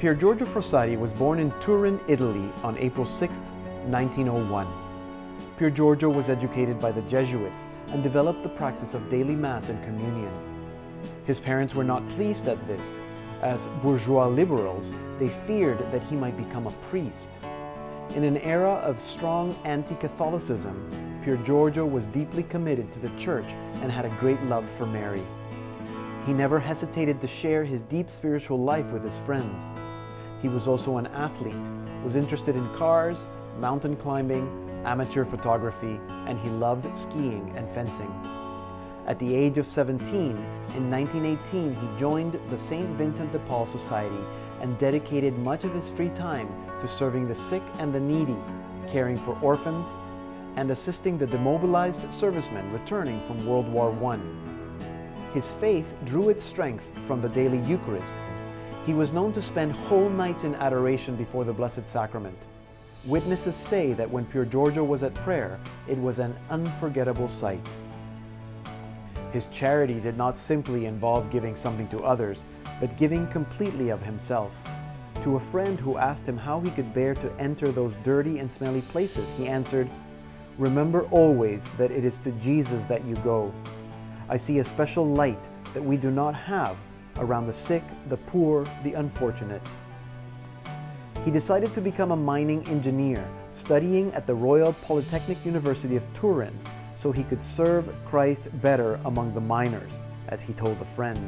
Pier Giorgio Frassati was born in Turin, Italy on April 6, 1901. Pier Giorgio was educated by the Jesuits and developed the practice of daily Mass and communion. His parents were not pleased at this. As bourgeois liberals, they feared that he might become a priest. In an era of strong anti-Catholicism, Pier Giorgio was deeply committed to the Church and had a great love for Mary. He never hesitated to share his deep spiritual life with his friends. He was also an athlete, was interested in cars, mountain climbing, amateur photography, and he loved skiing and fencing. At the age of 17, in 1918, he joined the St. Vincent de Paul Society and dedicated much of his free time to serving the sick and the needy, caring for orphans, and assisting the demobilized servicemen returning from World War I. His faith drew its strength from the daily Eucharist. He was known to spend whole nights in adoration before the Blessed Sacrament. Witnesses say that when Pier Giorgio was at prayer, it was an unforgettable sight. His charity did not simply involve giving something to others, but giving completely of himself. To a friend who asked him how he could bear to enter those dirty and smelly places, he answered, "Remember always that it is to Jesus that you go. I see a special light that we do not have around the sick, the poor, the unfortunate." He decided to become a mining engineer, studying at the Royal Polytechnic University of Turin, so he could serve Christ better among the miners, as he told a friend.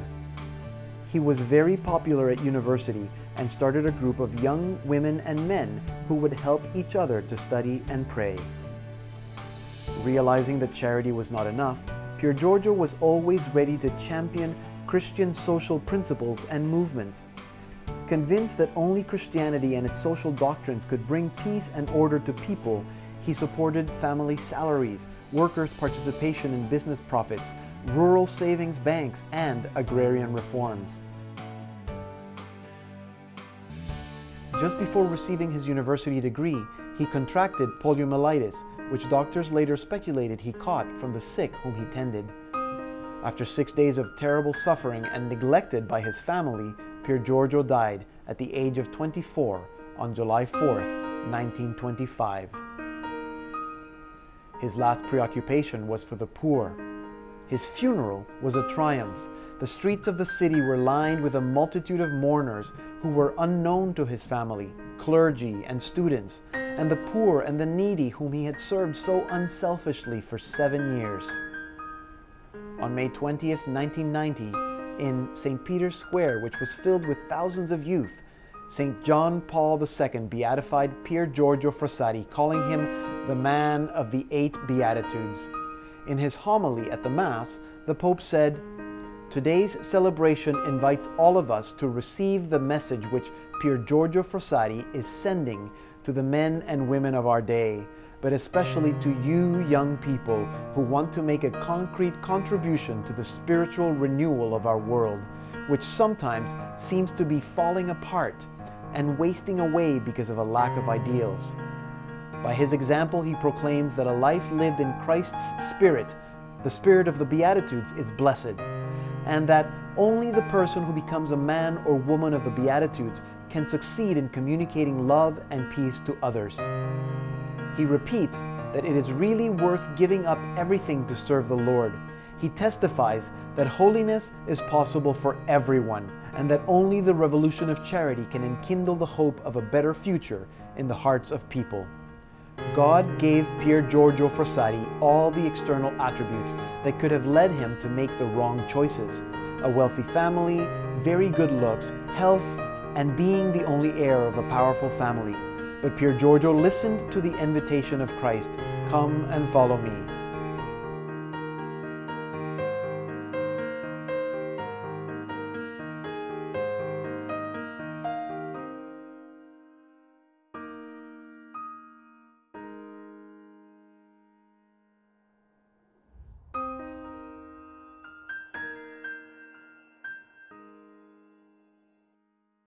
He was very popular at university and started a group of young women and men who would help each other to study and pray. Realizing that charity was not enough, Pier Giorgio was always ready to champion Christian social principles and movements. Convinced that only Christianity and its social doctrines could bring peace and order to people, he supported family salaries, workers' participation in business profits, rural savings banks, and agrarian reforms. Just before receiving his university degree, he contracted poliomyelitis, which doctors later speculated he caught from the sick whom he tended. After 6 days of terrible suffering and neglected by his family, Pier Giorgio died at the age of 24 on July 4th, 1925. His last preoccupation was for the poor. His funeral was a triumph. The streets of the city were lined with a multitude of mourners who were unknown to his family, clergy and students, and the poor and the needy whom he had served so unselfishly for 7 years. On May 20th, 1990, in St. Peter's Square, which was filled with thousands of youth, St. John Paul II beatified Pier Giorgio Frassati, calling him the Man of the Eight Beatitudes. In his homily at the Mass, the Pope said, "Today's celebration invites all of us to receive the message which Pier Giorgio Frassati is sending to the men and women of our day, but especially to you young people who want to make a concrete contribution to the spiritual renewal of our world, which sometimes seems to be falling apart and wasting away because of a lack of ideals." By his example, he proclaims that a life lived in Christ's Spirit, the Spirit of the Beatitudes, is blessed, and that only the person who becomes a man or woman of the Beatitudes can succeed in communicating love and peace to others. He repeats that it is really worth giving up everything to serve the Lord. He testifies that holiness is possible for everyone, and that only the revolution of charity can enkindle the hope of a better future in the hearts of people. God gave Pier Giorgio Frassati all the external attributes that could have led him to make the wrong choices: a wealthy family, very good looks, health, and being the only heir of a powerful family. But Pier Giorgio listened to the invitation of Christ, "Come and follow me."